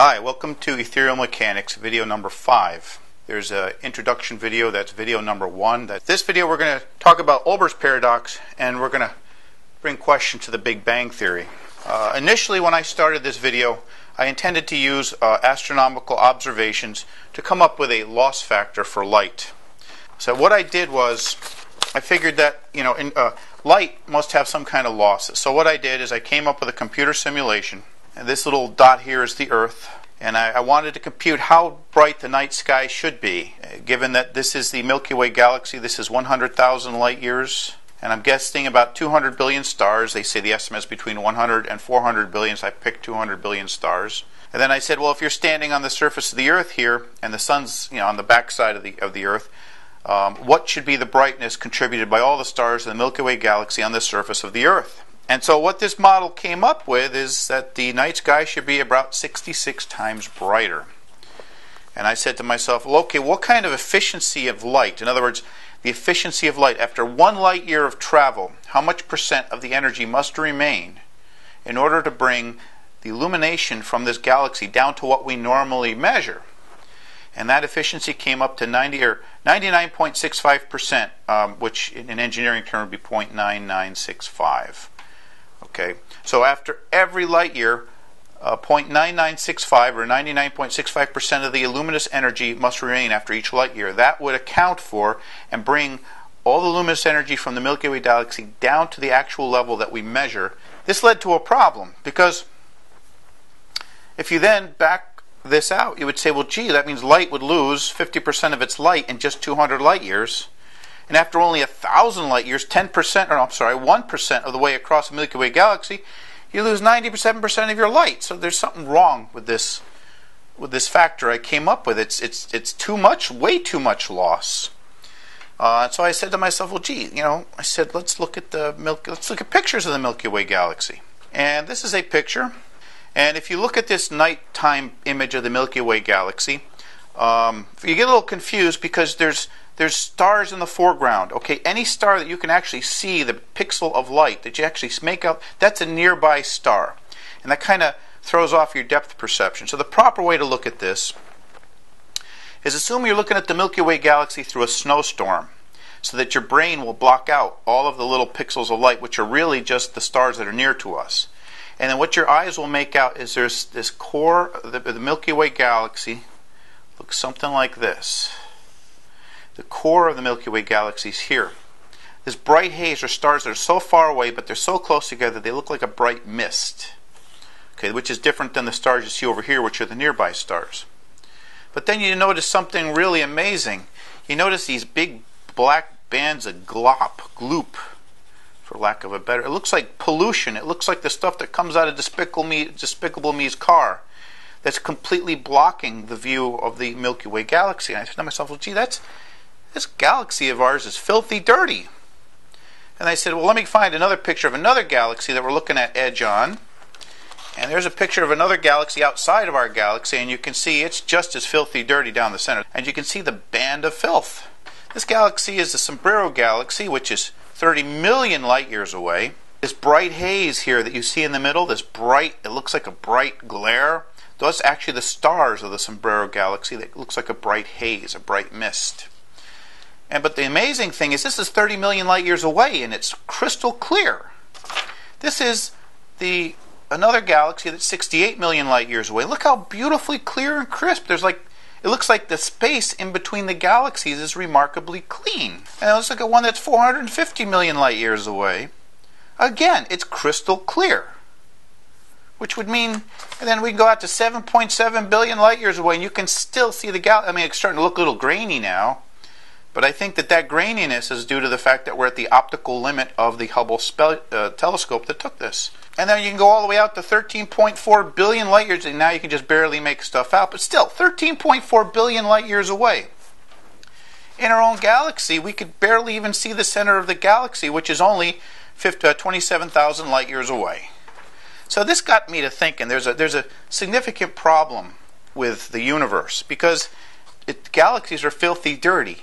Hi, welcome to Ethereal Mechanics, video number 5. There's an introduction video, that's video number 1. This video we're going to talk about Olbers' paradox, and we're going to bring question to the Big Bang Theory. Initially when I started this video, I intended to use astronomical observations to come up with a loss factor for light. So what I did was, I figured that light must have some kind of losses. So what I did is I came up with a computer simulation. And this little dot here is the Earth, and I wanted to compute how bright the night sky should be, given that this is the Milky Way galaxy. This is 100,000 light years, and I'm guessing about 200 billion stars. They say the estimate is between 100 and 400 billion, so I picked 200 billion stars. And then I said, well, if you're standing on the surface of the Earth here, and the sun's on the backside of the Earth, what should be the brightness contributed by all the stars in the Milky Way galaxy on the surface of the Earth? And so what this model came up with is that the night sky should be about 66 times brighter. And I said to myself, well, okay, what kind of efficiency of light? In other words, the efficiency of light. After one light year of travel, how much percent of the energy must remain in order to bring the illumination from this galaxy down to what we normally measure? And that efficiency came up to 99.65%, which in an engineering term would be 0.9965. Okay, so after every light year, 0.9965 or 99.65% of the luminous energy must remain after each light year. That would account for and bring all the luminous energy from the Milky Way galaxy down to the actual level that we measure. This led to a problem, because if you then back this out, you would say, well, gee, that means light would lose 50% of its light in just 200 light years. And after only 1,000 light years, 1% of the way across the Milky Way galaxy, you lose 97% of your light. So there's something wrong with this factor I came up with. It's too much, way too much loss. So I said to myself, well, gee, I said let's look at pictures of the Milky Way galaxy. And this is a picture. And if you look at this nighttime image of the Milky Way galaxy, you get a little confused because there's stars in the foreground. Okay, any star that you can actually see, the pixel of light that you actually make out, that's a nearby star. And that kind of throws off your depth perception. So the proper way to look at this is assume you're looking at the Milky Way galaxy through a snowstorm, so that your brain will block out all of the little pixels of light, which are really just the stars that are near to us. And then what your eyes will make out is there's this core of the Milky Way galaxy, looks something like this. The core of the Milky Way galaxy is here. This bright haze are stars that are so far away, but they're so close together they look like a bright mist. Okay, which is different than the stars you see over here, which are the nearby stars. But then you notice something really amazing. You notice these big black bands of gloop, for lack of a better. It looks like pollution. It looks like the stuff that comes out of Despicable Me's car. That's completely blocking the view of the Milky Way galaxy. And I said to myself, well, gee, this galaxy of ours is filthy dirty. And I said, well, let me find another picture of another galaxy that we're looking at edge on. And there's a picture of another galaxy outside of our galaxy, and you can see it's just as filthy dirty down the center. And you can see the band of filth. This galaxy is the Sombrero Galaxy, which is 30 million light years away. This bright haze here that you see in the middle, it looks like a bright glare. Those are actually the stars of the Sombrero Galaxy that looks like a bright haze, a bright mist. But the amazing thing is this is 30 million light years away, and it's crystal clear. This is another galaxy that's 68 million light years away. Look how beautifully clear and crisp. It looks like the space in between the galaxies is remarkably clean. And let's look at one that's 450 million light years away. Again, it's crystal clear. Which would mean, and then we can go out to 7.7 billion light years away, and you can still see the galaxy. I mean, it's starting to look a little grainy now, but I think that graininess is due to the fact that we're at the optical limit of the Hubble telescope that took this. And then you can go all the way out to 13.4 billion light years, and now you can just barely make stuff out, but still, 13.4 billion light years away. In our own galaxy, we could barely even see the center of the galaxy, which is only 27,000 light years away. So this got me to thinking there's a significant problem with the universe, because galaxies are filthy dirty,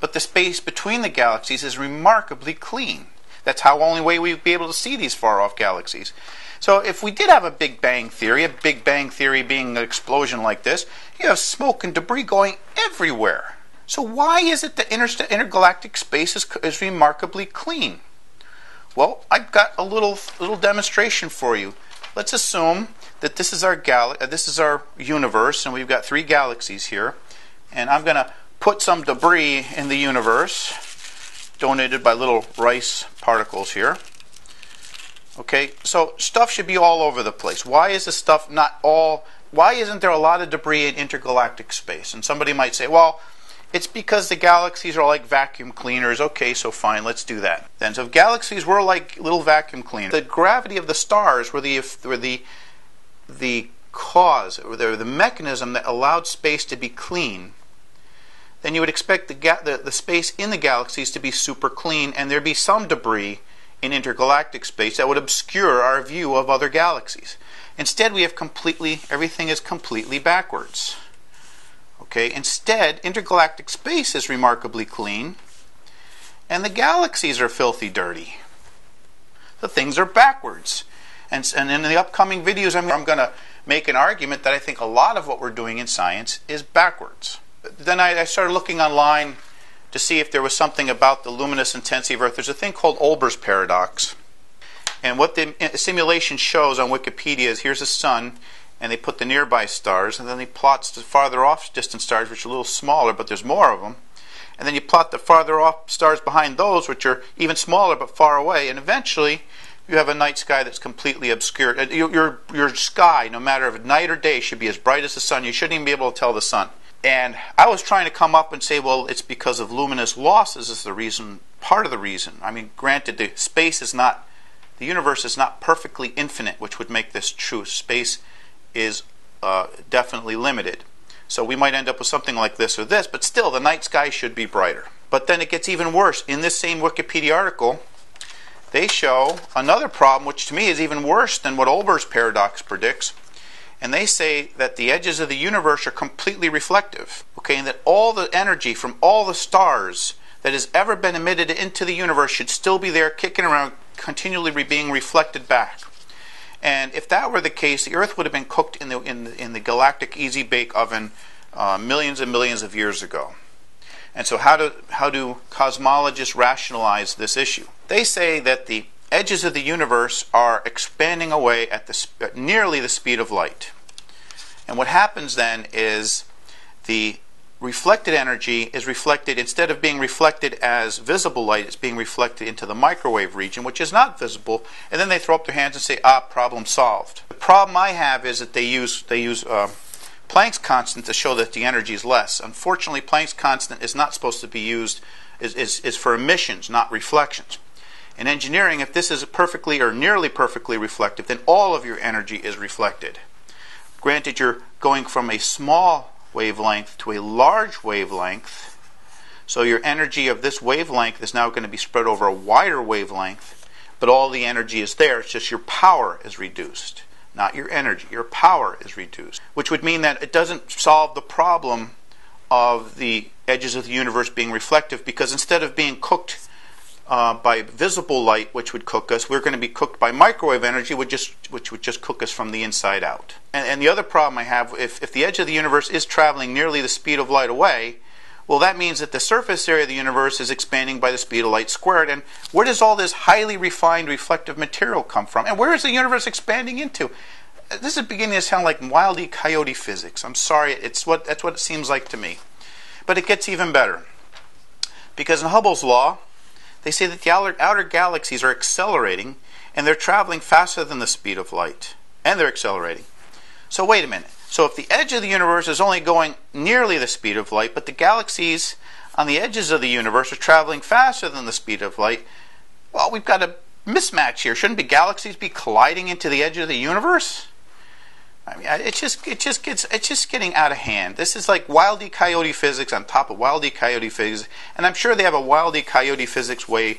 but the space between the galaxies is remarkably clean. That's the only way we'd be able to see these far-off galaxies. So if we did have a Big Bang Theory being an explosion like this, you have smoke and debris going everywhere. So why is it that intergalactic space is remarkably clean? Well, I've got a little demonstration for you. Let's assume that this is our universe, and we've got three galaxies here, and I'm going to put some debris in the universe, donated by little rice particles here. Okay, so stuff should be all over the place. Why is the stuff not all? Why isn't there a lot of debris in intergalactic space? And somebody might say, well, it's because the galaxies are like vacuum cleaners. Okay, so fine, let's do that. Then, so if galaxies were like little vacuum cleaners, the gravity of the stars were the cause, or the mechanism that allowed space to be clean, then you would expect the space in the galaxies to be super clean, and there'd be some debris in intergalactic space that would obscure our view of other galaxies. Instead, we have everything is completely backwards. Okay, instead, intergalactic space is remarkably clean, and the galaxies are filthy dirty. The things are backwards. And in the upcoming videos, I'm going to make an argument that I think a lot of what we're doing in science is backwards. Then I started looking online to see if there was something about the luminous intensity of Earth. There's a thing called Olbers' paradox. And what the simulation shows on Wikipedia is here's the sun, and they put the nearby stars, and then they plot the farther off distant stars, which are a little smaller, but there's more of them. And then you plot the farther off stars behind those, which are even smaller but far away. And eventually, you have a night sky that's completely obscured. Your sky, no matter if night or day, should be as bright as the sun. You shouldn't even be able to tell the sun. And I was trying to come up and say, well, it's because of luminous losses is the reason, part of the reason. I mean, granted, the universe is not perfectly infinite, which would make this true. Space is definitely limited. So we might end up with something like this or this, but still, the night sky should be brighter. But then it gets even worse. In this same Wikipedia article, they show another problem, which to me is even worse than what Olbers' paradox predicts. And they say that the edges of the universe are completely reflective, okay, and that all the energy from all the stars that has ever been emitted into the universe should still be there kicking around, continually being reflected back. And if that were the case, the Earth would have been cooked in the galactic easy bake oven millions and millions of years ago. And so how do cosmologists rationalize this issue? They say that the edges of the universe are expanding away at nearly the speed of light. And what happens then is the reflected energy is reflected, instead of being reflected as visible light, it's being reflected into the microwave region, which is not visible. And then they throw up their hands and say, ah, problem solved. The problem I have is that they use Planck's constant to show that the energy is less. Unfortunately, Planck's constant is not supposed to be used, is for emissions, not reflections. In engineering, if this is perfectly or nearly perfectly reflective, then all of your energy is reflected. Granted, you're going from a small wavelength to a large wavelength, so your energy of this wavelength is now going to be spread over a wider wavelength, but all the energy is there, it's just your power is reduced, not your energy. Your power is reduced, which would mean that it doesn't solve the problem of the edges of the universe being reflective, because instead of being cooked by visible light, which would cook us, we're going to be cooked by microwave energy, which would just cook us from the inside out. And the other problem I have, if the edge of the universe is traveling nearly the speed of light away, well, that means that the surface area of the universe is expanding by the speed of light squared. And where does all this highly refined reflective material come from? And where is the universe expanding into? This is beginning to sound like Wild E. Coyote physics. I'm sorry, that's what it seems like to me. But it gets even better, because in Hubble's law, they say that the outer galaxies are accelerating, and they're traveling faster than the speed of light. And they're accelerating. So wait a minute. So if the edge of the universe is only going nearly the speed of light, but the galaxies on the edges of the universe are traveling faster than the speed of light, well, we've got a mismatch here. Shouldn't the galaxies be colliding into the edge of the universe? I mean, it's just getting out of hand. This is like Wild E. Coyote physics on top of Wild E. Coyote physics, and I'm sure they have a Wild E. Coyote physics way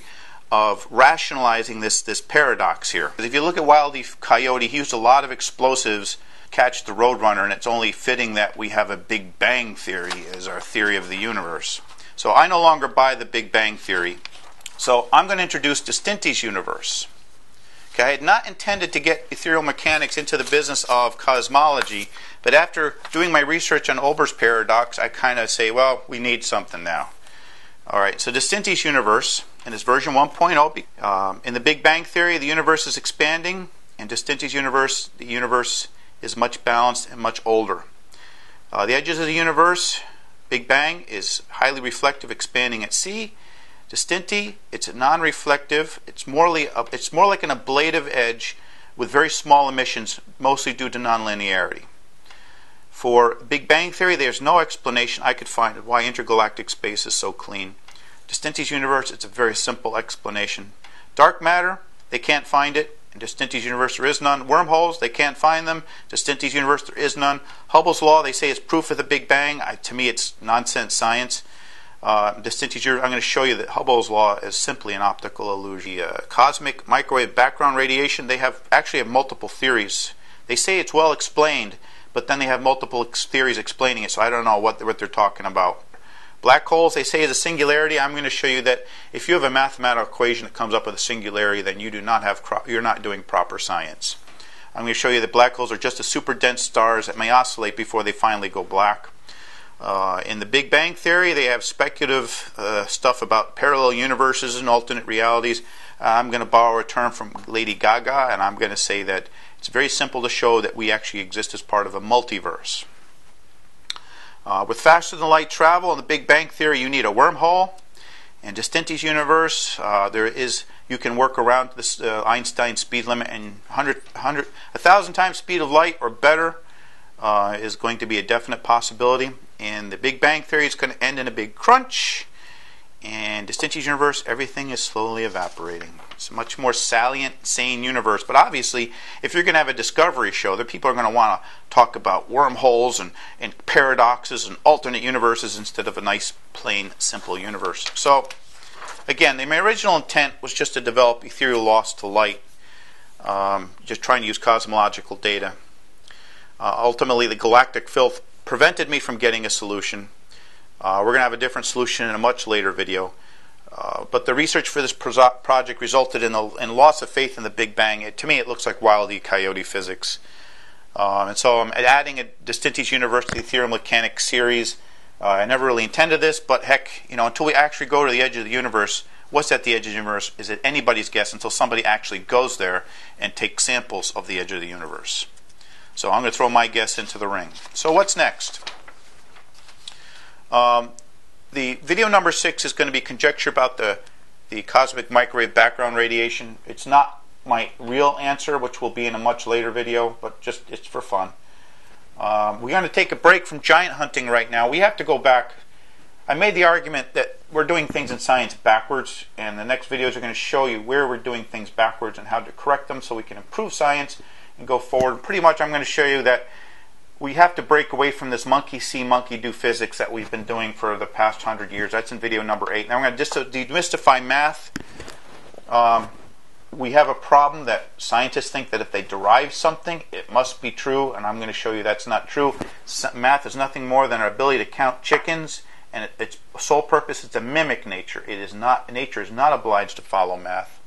of rationalizing this paradox here. If you look at Wild E. Coyote, he used a lot of explosives to catch the Roadrunner, and it's only fitting that we have a Big Bang Theory as our theory of the universe. So I no longer buy the Big Bang Theory. So I'm going to introduce Distinti's universe. Okay, I had not intended to get ethereal mechanics into the business of cosmology, but after doing my research on Olbers' paradox, I kind of say, well, we need something now. All right, so Distinti's universe, in its version 1.0, in the Big Bang Theory, the universe is expanding. In Distinti's universe, the universe is much balanced and much older. The edges of the universe, Big Bang, is highly reflective, expanding at C. Distinti, it's non-reflective. It's more like an ablative edge with very small emissions, mostly due to nonlinearity. For Big Bang Theory, there's no explanation I could find of why intergalactic space is so clean. Distinti's universe, it's a very simple explanation. Dark matter, they can't find it. In Distinti's universe, there is none. Wormholes, they can't find them. Distinti's universe, there is none. Hubble's law, they say it's proof of the Big Bang. To me, it's nonsense science. Distinti's universe, I'm going to show you that Hubble's law is simply an optical illusion. Cosmic microwave background radiation, they actually have multiple theories. They say it's well explained, but then they have multiple theories explaining it, so I don't know what they're talking about. Black holes, they say, is a singularity. I'm going to show you that if you have a mathematical equation that comes up with a singularity, then you do not have you're not doing proper science. I'm going to show you that black holes are just as super dense stars that may oscillate before they finally go black. In the Big Bang Theory, they have speculative stuff about parallel universes and alternate realities. I'm going to borrow a term from Lady Gaga, and I'm going to say that it's very simple to show that we actually exist as part of a multiverse. With faster-than-light travel in the Big Bang Theory, you need a wormhole. In Distinti's universe, you can work around this Einstein speed limit, and 1,000 times speed of light or better is going to be a definite possibility. In the Big Bang Theory, it's going to end in a big crunch. In Distinti's universe, everything is slowly evaporating. It's a much more salient, sane universe. But obviously, if you're going to have a discovery show, the people are going to want to talk about wormholes and paradoxes and alternate universes instead of a nice, plain, simple universe. So, again, my original intent was just to develop ethereal loss to light, just trying to use cosmological data. Ultimately, the galactic filth prevented me from getting a solution. We're going to have a different solution in a much later video. But the research for this project resulted in loss of faith in the Big Bang. To me, it looks like Wile E. Coyote physics. And so I'm adding a Distinti's universe to the Ethereal Mechanics series. I never really intended this, but heck, you know, until we actually go to the edge of the universe, what's at the edge of the universe is at anybody's guess until somebody actually goes there and takes samples of the edge of the universe. So I'm going to throw my guess into the ring. So what's next? The video number 6 is going to be conjecture about the cosmic microwave background radiation. It's not my real answer, which will be in a much later video, but just it's for fun. We're going to take a break from giant hunting right now. We have to go back. I made the argument that we're doing things in science backwards, and the next videos are going to show you where we're doing things backwards and how to correct them so we can improve science and go forward. Pretty much I'm going to show you that we have to break away from this monkey see, monkey do physics that we've been doing for the past 100 years. That's in video number 8. Now we're going to demystify math. We have a problem that scientists think that if they derive something, it must be true, and I'm going to show you that's not true. Math is nothing more than our ability to count chickens, and its sole purpose is to mimic nature. It is not, nature is not obliged to follow math.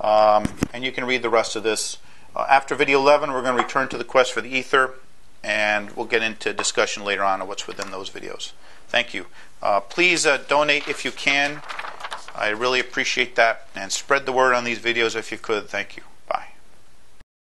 And you can read the rest of this. After video 11, we're going to return to the quest for the ether, and we'll get into discussion later on of what's within those videos. Thank you. Please donate if you can. I really appreciate that, and spread the word on these videos if you could. Thank you.